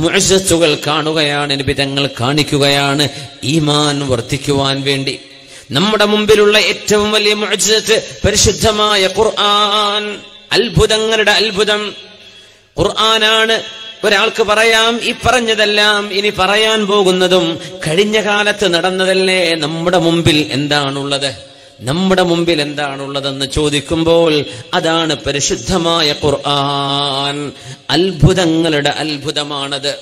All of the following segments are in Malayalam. മുഅ്ജിസത്തുകൾ കാണുകയാണ്, നബിതങ്ങൾ കാണിക്കുകയാണ് ഈമാൻ വർദ്ധിക്കുവാൻ വേണ്ടി. നമ്മുടെ മുമ്പിലുള്ള ഏറ്റവും വലിയ മുഅ്ജിസത്ത് പരിശുദ്ധമായ ഖുർആൻ, അത്ഭുതങ്ങളുടെ അത്ഭുതം ഖുർആനാണ്. ഒരാൾക്ക് പറയാം, ഈ പറഞ്ഞതെല്ലാം ഇനി പറയാൻ പോകുന്നതും കഴിഞ്ഞ കാലത്ത് നടന്നതല്ലേ നമ്മുടെ മുമ്പിൽ എന്താണുള്ളത്, നമ്മുടെ മുമ്പിൽ എന്താണുള്ളതെന്ന് ചോദിക്കുമ്പോൾ അതാണ് പരിശുദ്ധമായ ഖുർആൻ. അത്ഭുതങ്ങളുടെ അത്ഭുതമാണത്.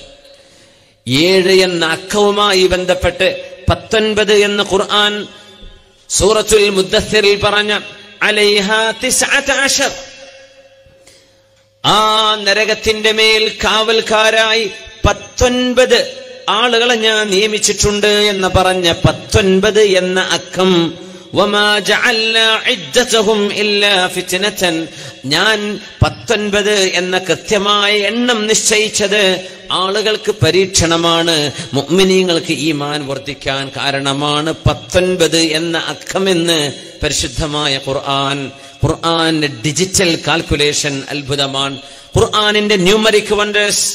7 എന്ന അക്കവുമായി ബന്ധപ്പെട്ട് 19 എന്ന ഖുർആൻ സൂറത്തുൽ മുദ്ദസ്സിറിൽ പറഞ്ഞ അലൈഹാ 19 ആ നരകത്തിന്റെ മേൽ കാവൽക്കാരായി 19 ആളുകളെ ഞാൻ നിയമിച്ചിട്ടുണ്ട് എന്ന് പറഞ്ഞ 19 എന്ന അക്കം ഞാൻ 19 എന്ന കൃത്യമായ എണ്ണം നിശ്ചയിച്ചത് ആളുകൾക്ക് പരീക്ഷണമാണ്, മുഅ്മിനീങ്ങൾക്ക് ഈമാൻ വർദ്ധിക്കാൻ കാരണമാണ് 19 എന്ന അക്കമെന്ന് പരിശുദ്ധമായ ഖുർആൻ. ഖുർആന്റെ ഡിജിറ്റൽ കാൽക്കുലേഷൻ അത്ഭുതമാണ്. ഖുർആനിന്റെ ന്യൂമറിക് വണ്ടേഴ്സ്,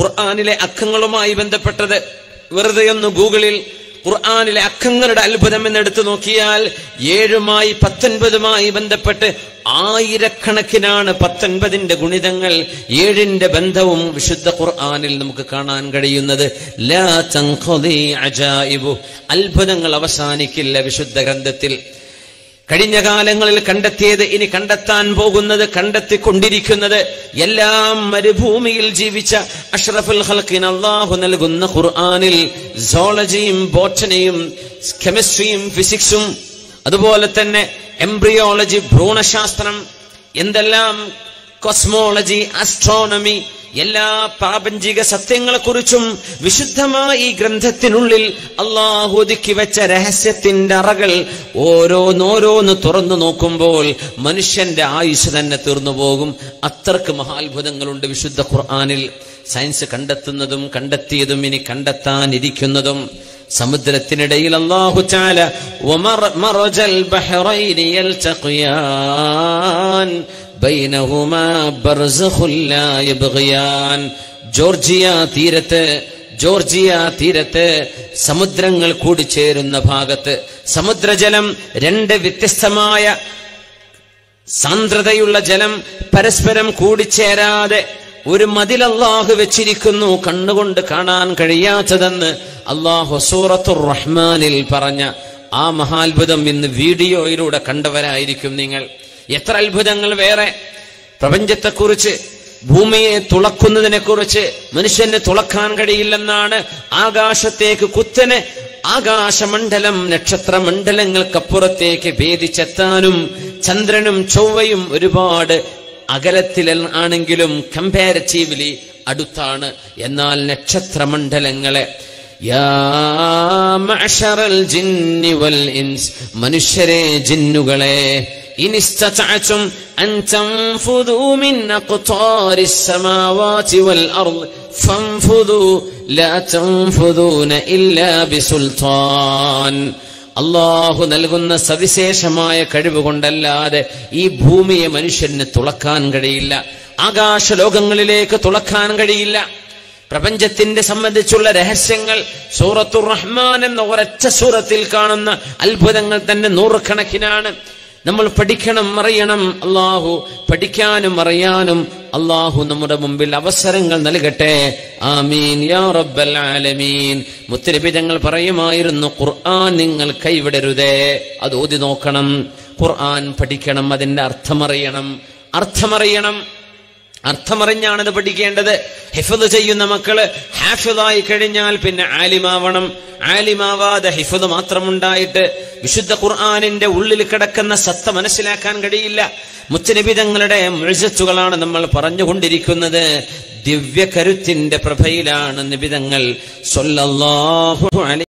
ഖുർആനിലെ അക്കങ്ങളുമായി ബന്ധപ്പെട്ടത് വെറുതെ ഒന്ന് ഗൂഗിളിൽ ഖുർആനിലെ അക്കങ്ങളുടെ അത്ഭുതം എന്നെടുത്തു നോക്കിയാൽ 7 19 ബന്ധപ്പെട്ട് 1000കണക്കിനാണ് 19ന്റെ ഗുണിതങ്ങൾ. 7ന്റെ ബന്ധവും വിശുദ്ധ ഖുർആനിൽ നമുക്ക് കാണാൻ കഴിയുന്നത്. ലാ തൻഖദി അജായിബു, അത്ഭുതങ്ങൾ അവസാനിക്കില്ല വിശുദ്ധ ഗ്രന്ഥത്തിൽ. കഴിഞ്ഞ കാലങ്ങളിൽ കണ്ടെത്തിയത് ഇനി കണ്ടെത്താൻ പോകുന്നത്, കണ്ടെത്തിക്കൊണ്ടിരിക്കുന്നത് എല്ലാം മരുഭൂമിയിൽ ജീവിച്ച അഷ്റഫുൽ ഖൽഖിന് അല്ലാഹു നൽകുന്ന ഖുർആനിൽ സോളജിയും ബോട്ടണിയും കെമിസ്ട്രിയും ഫിസിക്സും അതുപോലെ തന്നെ എംബ്രിയോളജി ഭ്രൂണശാസ്ത്രം, എന്തെല്ലാം കോസ്മോളജി, ആസ്ട്രോണമി, എല്ലാ പ്രാപഞ്ചിക സത്യങ്ങളെക്കുറിച്ചും വിശുദ്ധമായ ഈ ഗ്രന്ഥത്തിനുള്ളിൽ അല്ലാഹു ഒതുക്കി വെച്ച രഹസ്യത്തിന്റെ അറകൾ ഓരോന്നോരോന്ന് തുറന്നു നോക്കുമ്പോൾ മനുഷ്യന്റെ ആയുസ് തന്നെ തീർന്നു പോകും. അത്രക്ക് മഹാത്ഭുതങ്ങളുണ്ട് വിശുദ്ധ ഖുർആനിൽ. സയൻസ് കണ്ടെത്തുന്നതും കണ്ടെത്തിയതും ഇനി കണ്ടെത്താനിരിക്കുന്നതും. സമുദ്രത്തിനിടയിൽ അല്ലാഹു തആല മർജൽ ബഹ്റൈനി യൽതഖിയാൻ ബൈനഹുമാ ബർസഖുൽ ലാ യബ്ഗിയാൻ, ജോർജിയ തീരത്ത് സമുദ്രങ്ങൾ കൂടിച്ചേരുന്ന ഭാഗത്ത് സമുദ്രജലം, 2 വ്യത്യസ്തമായ സാന്ദ്രതയുള്ള ജലം പരസ്പരം കൂടിച്ചേരാതെ ഒരു മതിൽ അല്ലാഹു വെച്ചിരിക്കുന്നു, കണ്ണുകൊണ്ട് കാണാൻ കഴിയാത്തതെന്ന് അല്ലാഹു സൂറത്തുർ റഹ്മാനിൽ പറഞ്ഞ ആ മഹാത്ഭുതം ഇന്ന് വീഡിയോയിലൂടെ കണ്ടവരായിരിക്കും നിങ്ങൾ. എത്ര അത്ഭുതങ്ങൾ വേറെ! പ്രപഞ്ചത്തെക്കുറിച്ച്, ഭൂമിയെ തുളക്കുന്നതിനെക്കുറിച്ച്, മനുഷ്യനെ തുളക്കാൻ കഴിയില്ലെന്നാണ്. ആകാശത്തേക്ക് കുത്തനെ, ആകാശമണ്ഡലം നക്ഷത്രമണ്ഡലങ്ങൾക്കപ്പുറത്തേക്ക് ഭേദിച്ചെത്താനും ചന്ദ്രനും ചൊവ്വയും ഒരുപാട് അകലത്തിലാണെങ്കിലും കമ്പാരിറ്റീവ്ലി അടുത്താണ്. എന്നാൽ നക്ഷത്രമണ്ഡലങ്ങളെ മനുഷ്യരെ, ജിന്നുകളെ അല്ലാഹു നൽകുന്ന സവിശേഷമായ കഴിവുകൊണ്ടല്ലാതെ ഈ ഭൂമിയെ മനുഷ്യന് തുളക്കാൻ കഴിയില്ല, ആകാശലോകങ്ങളിലേക്ക് തുളക്കാൻ കഴിയില്ല. പ്രപഞ്ചത്തിന്റെ സംബന്ധിച്ചുള്ള രഹസ്യങ്ങൾ സൂറത്തുർ റഹ്മാൻ എന്ന ഒരൊറ്റ സൂറത്തിൽ കാണുന്ന അത്ഭുതങ്ങൾ തന്നെ 100 കണക്കിനാണ്. നമ്മൾ പഠിക്കണം, അറിയണം. അല്ലാഹു പഠിക്കാനും അറിയാനും അല്ലാഹു നമ്മുടെ മുമ്പിൽ അവസരങ്ങൾ നൽകട്ടെ. ആമീൻ യാ റബ്ബൽ ആലമീൻ. മുത്തനബി തങ്ങൾ പറയുമായിരുന്നു, ഖുർആൻ നിങ്ങൾ കൈവിടരുതേ, അത് ഓതി നോക്കണം, ഖുർആൻ പഠിക്കണം, അതിന്റെ അർത്ഥമറിയണം. അർത്ഥമറിഞ്ഞാണത് പഠിക്കേണ്ടത്. ഹിഫ്ദ് ചെയ്യുന്ന മക്കള് ഹാഫിളായി കഴിഞ്ഞാൽ പിന്നെ ആലിമാവണം. ആലിമാവാതെ ഹിഫ്ദ് മാത്രമുണ്ടായിട്ട് വിശുദ്ധ ഖുർആനിന്റെ ഉള്ളിൽ കിടക്കുന്ന സത്ത മനസ്സിലാക്കാൻ കഴിയില്ല. മുത്തനബി തങ്ങളുടെ മുഅ്ജിസത്തുകളാണ് നമ്മൾ പറഞ്ഞുകൊണ്ടിരിക്കുന്നത്. ദിവ്യകരുത്തിന്റെ പ്രഭയിലാണ് നബി തങ്ങൾ സ്വല്ലല്ലാഹു അലൈഹി